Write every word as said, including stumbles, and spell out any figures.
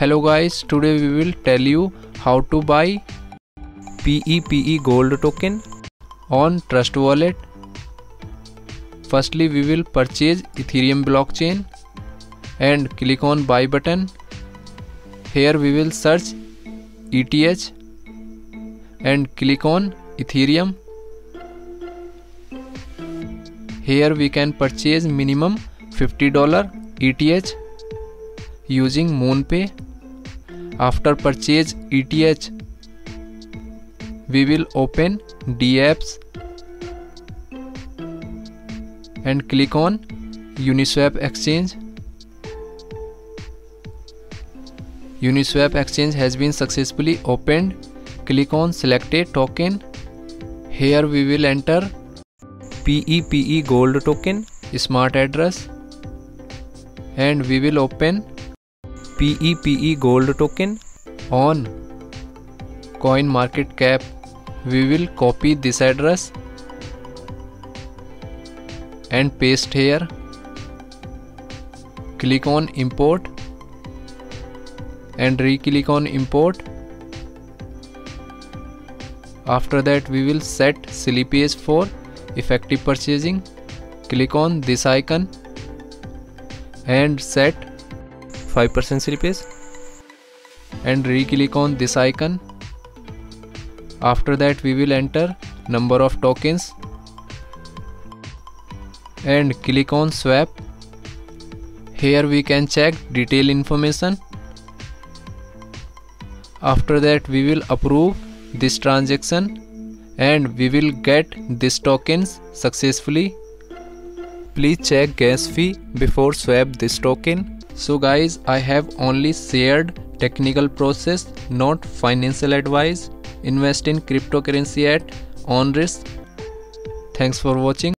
Hello guys, today we will tell you how to buy PEPEGOLD token on Trust Wallet. Firstly, we will purchase Ethereum blockchain and click on buy button. Here we will search E T H and click on Ethereum. Here we can purchase minimum fifty dollars E T H using MoonPay. After purchase E T H, we will open dapps and click on Uniswap exchange. Uniswap exchange has been successfully opened. Click on select a token. Here we will enter PEPEGOLD token smart address and we will open PEPEGOLD token on coin market cap. We will copy this address and paste here. Click on import and re-click on import. After that, we will set slippage for effective purchasing. Click on this icon and set five percent slippage and re-click on this icon. After that, we will enter number of tokens and click on swap. Here we can check detail information. After that, we will approve this transaction and we will get these tokens successfully. Please check gas fee before swap this token. So guys, I have only shared technical process, not financial advice. Invest in cryptocurrency at own risk. Thanks for watching.